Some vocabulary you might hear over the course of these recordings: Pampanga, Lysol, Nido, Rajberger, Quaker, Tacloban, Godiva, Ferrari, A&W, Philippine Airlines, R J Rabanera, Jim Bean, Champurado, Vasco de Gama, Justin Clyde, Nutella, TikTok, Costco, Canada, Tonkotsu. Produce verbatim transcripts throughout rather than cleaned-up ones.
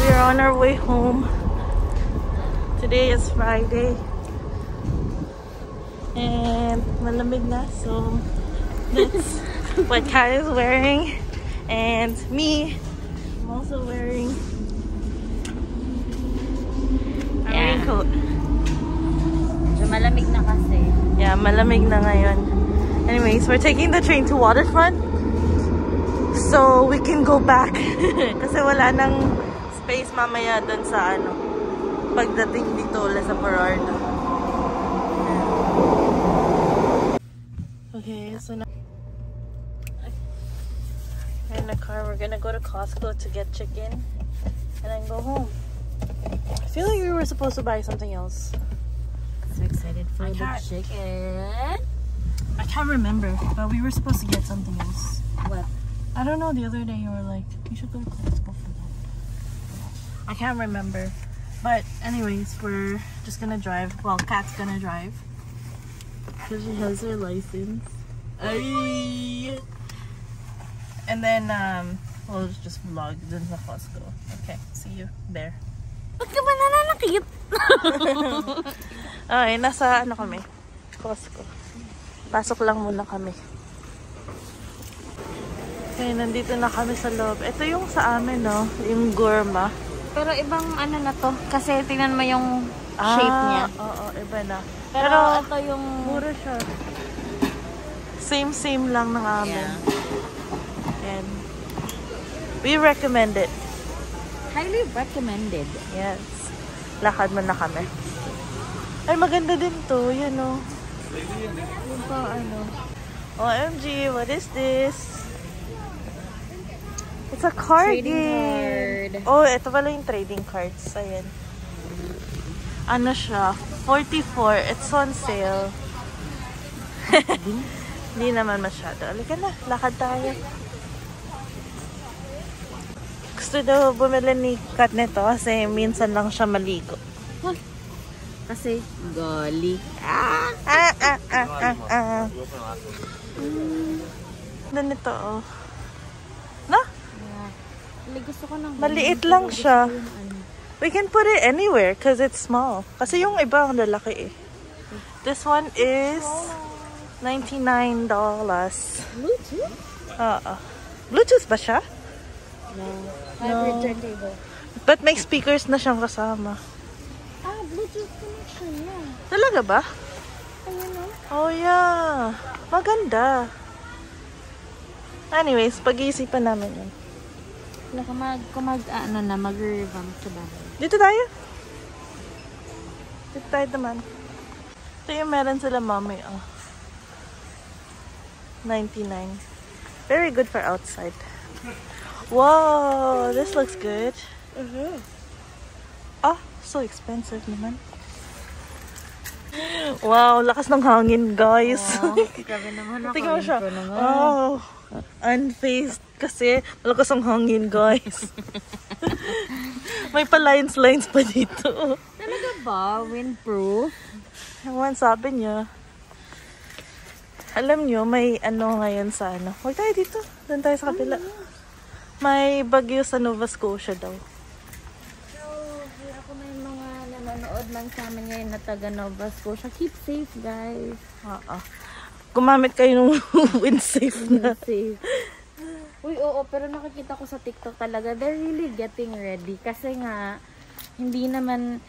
We're on our way home. Today is Friday. And malamig na, so that's what Kyle is wearing. And me, I'm also wearing a yeah. raincoat. So malamig na kasi. Yeah, malamig na ngayon. Anyways, we're taking the train to Waterfront so we can go back kasi wala nang space mamaya dun sa ano pagdating dito ulit sa Ferrari. Okay, so now we're in the car. We're gonna go to Costco to get chicken and then go home. I feel like we were supposed to buy something else. So excited for I the can't. chicken. I can't remember, but we were supposed to get something else. What? I don't know, the other day you were like, you should go to Costco for that. I can't remember. But anyways, we're just gonna drive. Well, Kat's gonna drive. Because she has her license. Ay! And then, um, we'll just vlog in the Costco. Okay, see you there. Ba't ka ba nananakit? Okay, nasa ano kami? Costco. Pasok lang muna kami. Okay, nandito na kami sa loob. Ito yung sa amin, no? Yung gourma. Pero ibang ano na to. Kasi tingnan mo yung ah, shape niya. Oo, iba na. Pero, Pero ito yung... Mura siya. Same-same lang ng amin. Yeah. And we recommend it. Highly recommended. Yes. Lakad mo na kami. Ay, maganda din to. Yan, no? O M G, what is this? It's a card. Trading card. Oh, ito pala yung trading cards. Ayan. Ano siya? forty-four. It's on sale. Hindi naman masyado. Alika na. Lakad tayo. Gusto daw bumili ni Kat nito kasi minsan lang siya maligo. Kasi golly. Ah! Ah! Ah! Ah! Ah! Ah! Doon ito, oh. No? Maliit lang siya. We can put it anywhere because it's small. Kasi yung iba ang lalaki eh. This one is ninety-nine dollars. Bluetooth? Oo. Bluetooth ba siya? No. Hybrid turntable. But may speakers na siyang kasama. Ah, Bluetooth connection, yeah. Talaga ba? Ayan o. Oh, yeah. Maganda. Anyways, pag-iisipan namin yun. Kung mag, kung mag, ano na, mag-revamp sa bahay. Dito tayo. Dito tayo naman. Ito yung meron sila mommy, oh. ninety-nine. Very good for outside. Whoa, this looks good. Uh-huh. Ah, so expensive naman. Wow, lakas ng hangin, guys. Oh, grabe naman. Tingnan mo siya. Oh, unfazed kasi malakas ang hangin, guys. May pa-lines lines pa dito. Talaga ba? Windproof? Ewan, sabi niya. Alam niyo, may ano ngayon sa ano. Huwag tayo dito. Doon tayo sa kapila. May bagyo sa Nova Scotia daw. Manood lang sa amin ngayon na taga Nova Scotia. Keep safe, guys. Oo. Gumamit kayo ng windsafe na. Windsafe. Uy, oo. Pero nakikita ko sa TikTok talaga, they're really getting ready. Kasi nga, hindi naman,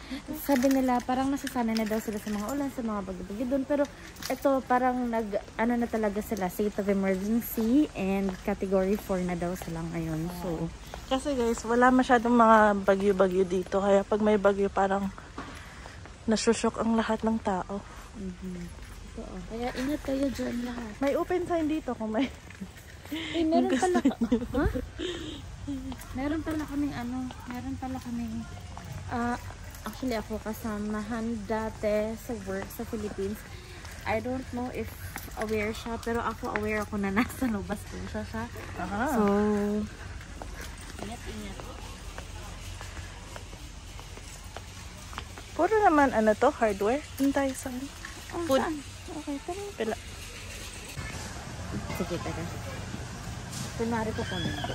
sabi nila, parang nasasanay na daw sila sa mga ulan, sa mga bagyo-bagyo doon. Pero ito, parang nag, ano na talaga sila, state of emergency and category four na daw sila ngayon. So, kasi guys, wala masyadong mga bagyo-bagyo dito. Kaya pag may bagyo, parang nasusok ang lahat ng tao. Mm-hmm. Ito, oh. Kaya ingat kayo dyan lahat. May open sign dito kung may... Eh, meron pala... Huh? Meron pala kaming ano, meron pala kaming... Uh, actually, ako kasamahan dati sa work sa Philippines. I don't know if aware siya, pero ako aware ako na nasa Nova Scotia siya. Aha. So... Ingat, ingat. Puro naman, ano to? Hardware? Doon tayo sa oh, food. Saan? Okay, tara. Pila. Sige, tara. Kunwari ko po nito.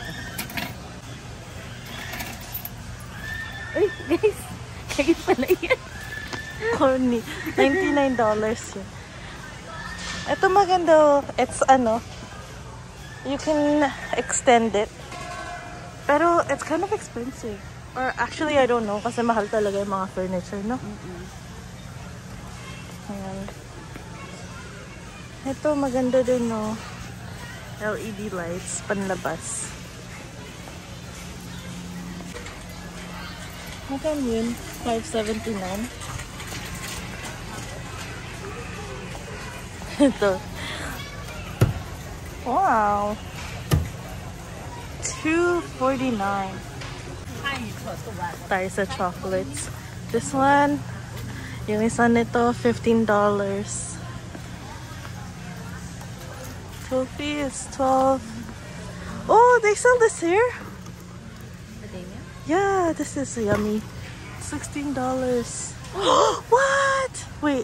Uy, guys! Kaya pala yan. Corny. ninety-nine dollars yun. Ito maganda. It's ano, you can extend it. Pero it's kind of expensive. Or actually, I don't know. Kasi mahal talaga yung mga furniture, no? Mm-mm. Ayan. Ito maganda din, no? L E D lights. Panlabas. Maganda yun. five seventy-nine. Ito. Wow. two forty-nine. Tayo sa chocolates. This one, yung isa nito, fifteen dollars. Toffee is twelve. Oh, they sell this here? Yeah, this is yummy. sixteen dollars. What? Wait.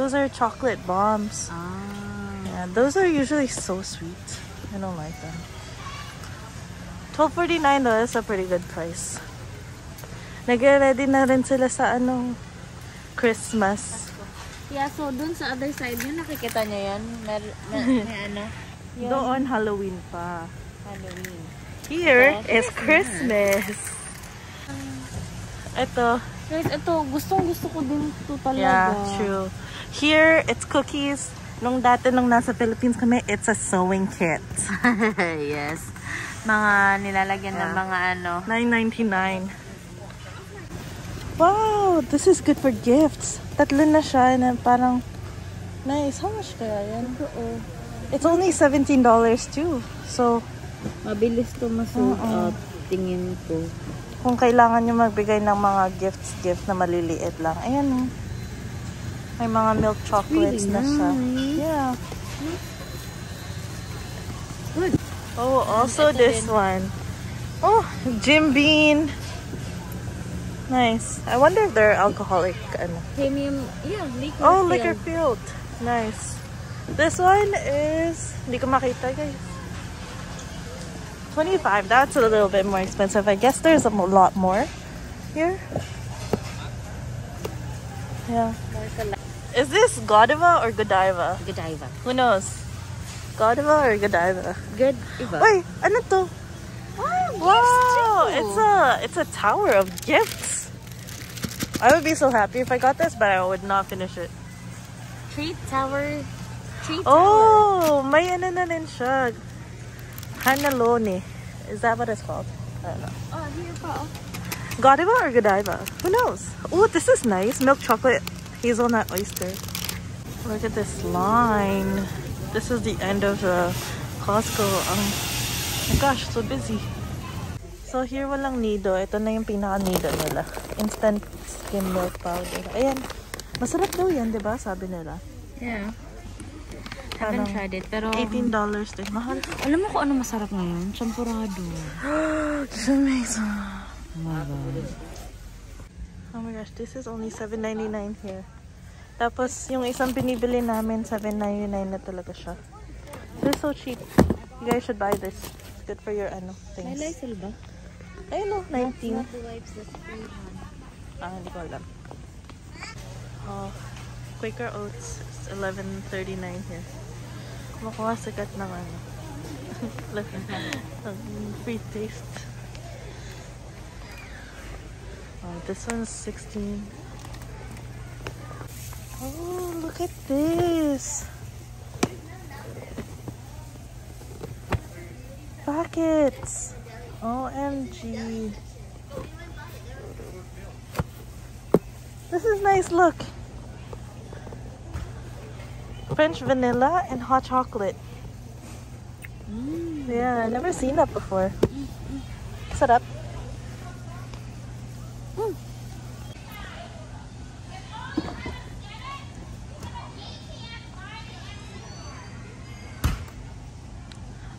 Those are chocolate bombs. Ah. Yeah, those are usually so sweet. I don't like them. twelve forty-nine though, that's a pretty good price. Nag-ready na rin sila sa ano, Christmas. Yeah, so dun sa other side nyo, nakikita nyo yan? Mer mer may ano? Yun. Doon, Halloween pa. Halloween. Here so, is Christmas. Christmas. Ito. Guys, ito, gustong gusto ko din ito talaga. Yeah, true. Here, it's cookies. Nung dati, nung nasa Philippines kami, it's a sewing kit. Yes. Mga nilalagyan yeah. ng mga ano. nine ninety-nine. Wow! This is good for gifts. Tatlo na siya na parang nice. How much kaya yan? Oo. It's only seventeen dollars too. So, mabilis to masuot uh -uh. tingin ko. Kung kailangan nyo magbigay ng mga gifts, gift na maliliit lang. Ayan o. Oh. May mga milk chocolates really na nice. Siya. Yeah. Good. Oh, also ito this din. One. Oh, Jim Bean. Nice. I wonder if they're alcoholic. Ano. Premium, yeah, liquor oh, field. Liquor field. Nice. This one is, hindi ko makita guys. twenty-five. That's a little bit more expensive. I guess there's a lot more here. Yeah. Is this Godiva or Godiva? Godiva. Who knows? Godiva or Godiva? Godiva. Wait, ano to? Oh, wow! It's a it's a tower of gifts. I would be so happy if I got this, but I would not finish it. Treat tower. Treat tower. Oh, may ano na rin siya. Hanalone. Is that what it's called? I don't know. Oh, here pa. Godiva or Godiva? Who knows? Oh, this is nice. Milk chocolate hazelnut oyster. Look at this line. This is the end of uh, Costco. Um, oh my gosh, so busy. So here walang nido. Ito na yung pinaka-nido nila. Instant skim milk powder. Ayan. Masarap daw yan, diba? Sabi nila. Yeah. I haven't tried it, pero eighteen dollars din. Mahal. Alam mo kung ano masarap ngayon? Champurado. This is amazing. Oh my god. Oh my gosh, this is only seven ninety-nine here. Tapos yung isang binibili namin, seven ninety-nine na talaga siya. This is so cheap. You guys should buy this. It's good for your ano, things. May Lysol ba? Ay no, nineteen. Ah, hindi ko alam. Oh, Quaker Oats. It's eleven thirty-nine here. Makuha sikat ng ano. Look, free taste. Oh, this one's sixteen. Oh, look at this. Buckets. O M G. This is nice, look. French vanilla and hot chocolate. Mm. Yeah, I've never seen that before. Set up. Mm.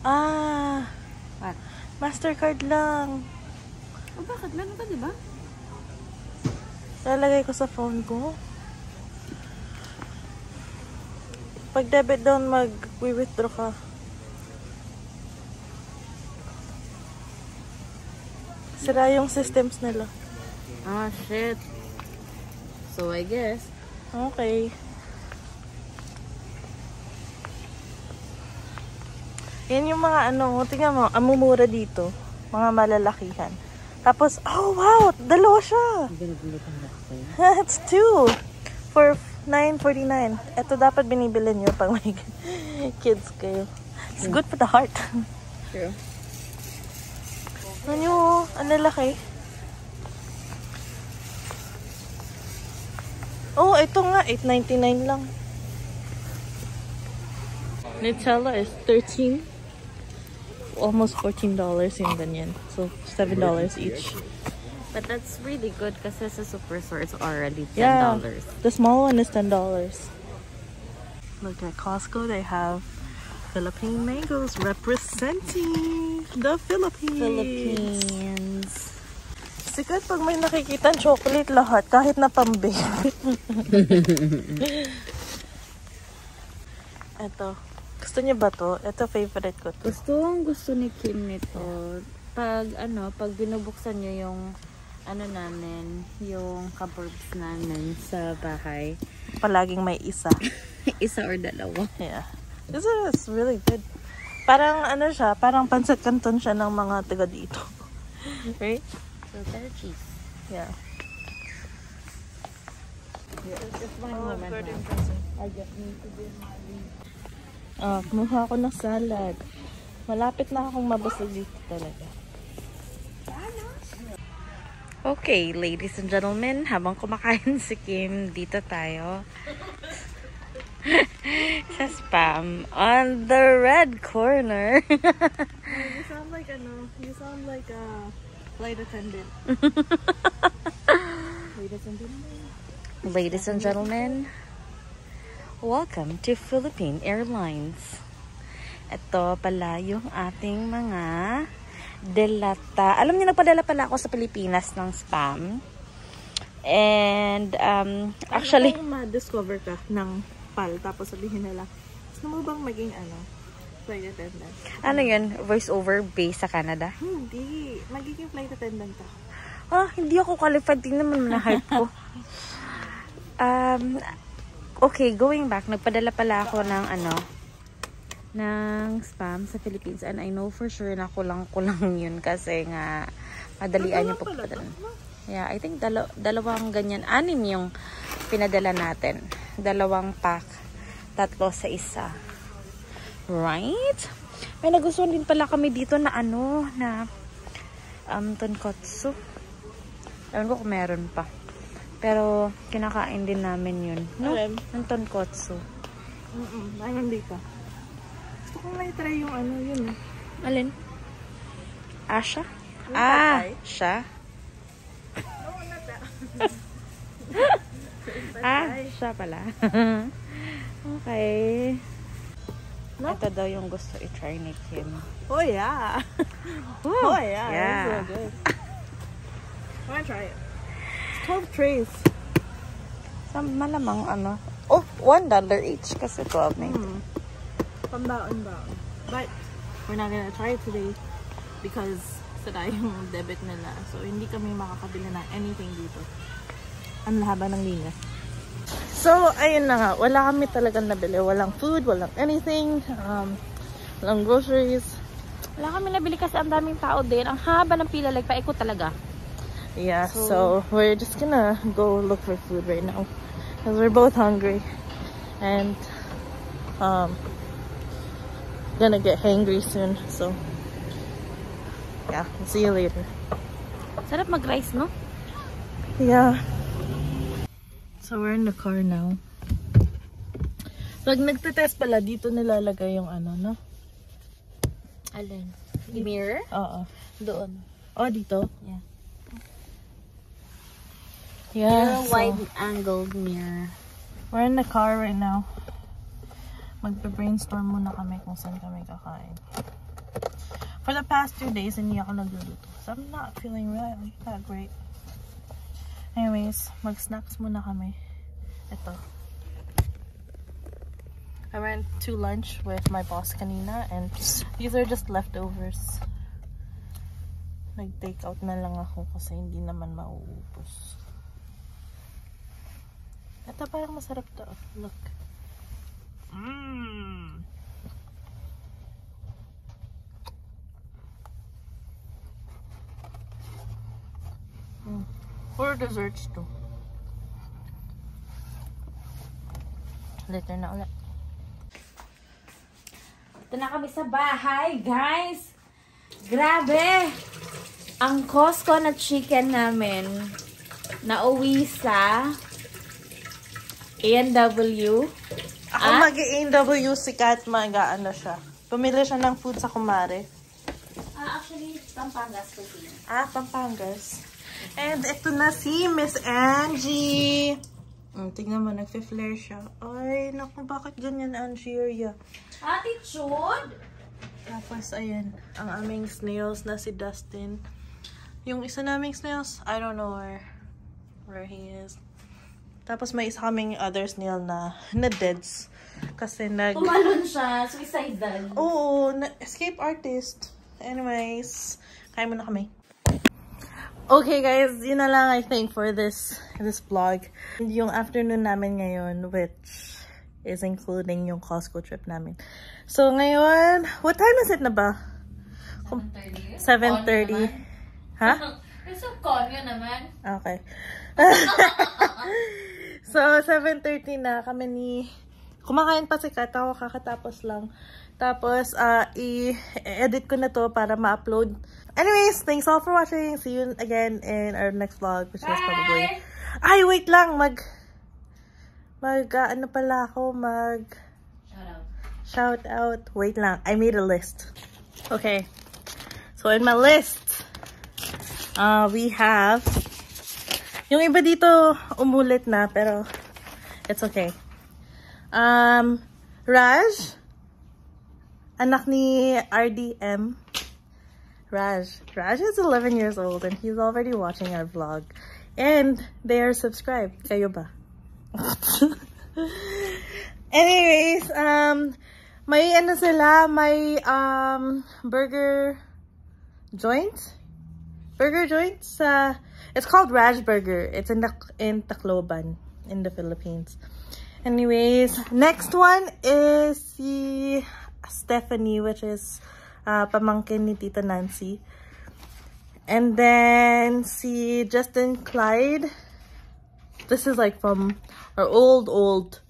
Ah, what? Mastercard lang. Oh, bakit? Meron ka, diba? Lalagay ko sa phone ko. Pag debit down, mag-withdraw ka. Sira yung systems nila. Ah, shit. So, I guess. Okay. Yan yung mga ano, tingnan mo, amumura dito. Mga malalakihan. Tapos, oh wow, dalawa siya. That's two. For nine forty-nine. Ito dapat binibili nyo pag may kids kayo. It's good for the heart. True. Ano, ano laki? Oh, ito nga, eight ninety-nine lang. Nutella is thirteen. Almost fourteen dollars in the yen. So seven dollars each. But that's really good kasi sa super store it's already ten dollars. Yeah, the small one is ten dollars. Look, at Costco, they have Philippine mangoes representing the Philippines. Philippines. Sikat pag may nakikita chocolate lahat, kahit na pambili. Ito. Gusto niya ba to? Ito favorite ko to. Gustong gusto ni Kim nito. Pag ano, pag binubuksan niyo yung ano namin, yung cupboards namin sa bahay. Palaging may isa. Isa or dalawa. Yeah. This one is really good. Parang ano siya, parang pancit canton siya ng mga taga dito. Right? So, better cheese. Yeah. Yeah. Just one oh, moment na. I just need to do my leave. Ah, kumuha ako ng salad. Malapit na akong mabusog dito talaga. Okay, ladies and gentlemen, habang kumakain si Kim, dito tayo. Sa spam on the red corner. You sound like a no. You sound like a flight attendant. Ladies and gentlemen. Ladies and gentlemen, welcome to Philippine Airlines. Ito pala yung ating mga delata. Alam niyo, nagpadala pala ako sa Pilipinas ng spam. And um actually ma-discover ka ng pal, tapos sabihin nila, gusto mo bang maging ano? Flight attendant. Ano yun? Voiceover based sa Canada? Hindi. Magiging flight attendant ako. Ah, hindi ako qualified. Din naman na-hype ko. um, okay, going back, nagpadala pala ako ng ano, ng spam sa Philippines. And I know for sure na kulang-kulang yun kasi nga madalian yung pagpadala. Yeah, I think dalaw dalawang ganyan. Anim yung pinadala natin. Dalawang pack. Tatlo sa isa. Right? May nagustuhan din pala kami dito na ano, na um, tonkotsu. Alam ko kung meron pa. Pero kinakain din namin yun. No? Alam. Ng tonkotsu. Mm-mm. Ayun, hindi ka. Gusto kong may try yung ano yun. Alin? Asha? Ah, siya. Ah, siya pala. Okay. No? Ito daw yung gusto i-try ni Kim. Oh, yeah. Oh, oh yeah. Yeah. That's so good. I want to try it. It's twelve trays. Sa malamang ano. Oh, one dollar each kasi twelve na ito. Mm. Pambaon-baon. But we're not gonna try it today because sira yung debit nila. So, hindi kami makakabili ng anything dito. Ang haba ng linya. So, ayun na nga. Wala kami talagang nabili. Walang food, walang anything. Um, walang groceries. Wala kami nabili kasi ang daming tao din. Ang haba ng pila. Like, paikot talaga. Yeah, so, so we're just gonna go look for food right now. Because we're both hungry. And, um, gonna get hangry soon. So, yeah. See you later. Sarap mag-rice, no? Yeah. So, we're in the car now. Pag nagtetest pala, dito nilalagay yung ano, no? Alin? Mirror? Oo. Doon. Oh, dito? Yeah. Yeah. So, wide-angled mirror. We're in the car right now. Magpe-brainstorm muna kami kung saan kami kakain. For the past two days, hindi ako nagluluto. So, I'm not feeling really that great. Anyways, mag-snacks muna kami. Ito. I went to lunch with my boss kanina and these are just leftovers. Nag-take out na lang ako kasi hindi naman mauubos. Ito parang masarap to. Look. Mmm! Mm. For desserts too. Later na ulit. Ito na kami sa bahay, guys! Grabe! Ang Costco na chicken namin na uwi sa A and W. Ako ah? mag-A and W si Kat, magaan na siya. Pumili siya ng food sa kumare. Ah, actually, Pampangas po din. Ah, Pampangas. And ito na si Miss Angie. Mm, tignan mo, nagfe-flare siya. Ay, naku, bakit ganyan, Angeria? Attitude! Tapos, ayan, ang aming snails na si Dustin. Yung isa naming snails, I don't know where, where he is. Tapos, may isa kaming other snail na, na deads. Kasi nag... Pumalon siya, suicidal. Oo, na escape artist. Anyways, kaya muna kami. Okay guys, yun na lang I think for this this vlog. Yung afternoon namin ngayon, which is including yung Costco trip namin. So ngayon, what time is it na ba? seven thirty. Ha? It's so cold yun naman. Okay. So seven thirty na kami ni... Kumakain pa si Kata, ako kakatapos lang. Tapos, uh, i-edit ko na to para ma-upload. Anyways, thanks all for watching. See you again in our next vlog, which Bye! Was probably... Ay, wait lang! Mag... Mag... Uh, ano pala ako? Mag... Shout out. Shout out. Wait lang. I made a list. Okay. So, in my list, uh, we have... Yung iba dito, umulit na, pero... It's okay. Um, Raj. Anak ni R D M. Raj. Raj is eleven years old and he's already watching our vlog. And they are subscribed. Kayo ba? Anyways, um, may ano sila, may um, burger joint? Burger joints? Uh, it's called Rajberger. It's in, in Tacloban, in the Philippines. Anyways, next one is si Stephanie, which is... Uh, pamangkin ni Tita Nancy. And then si Justin Clyde. This is like from our old old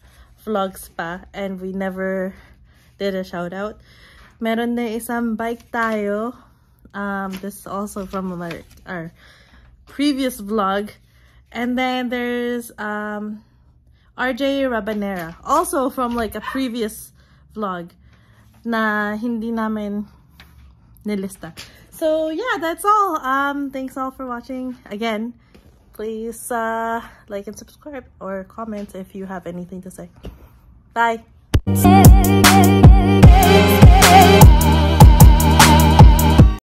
vlogs pa and we never did a shout out. Meron na isang bike tayo. Um, this is also from our, our previous vlog. And then there's um, R J Rabanera, also from like a previous vlog na hindi namin nilista. So yeah, that's all. Um thanks all for watching again. Please uh like and subscribe or comment if you have anything to say. Bye.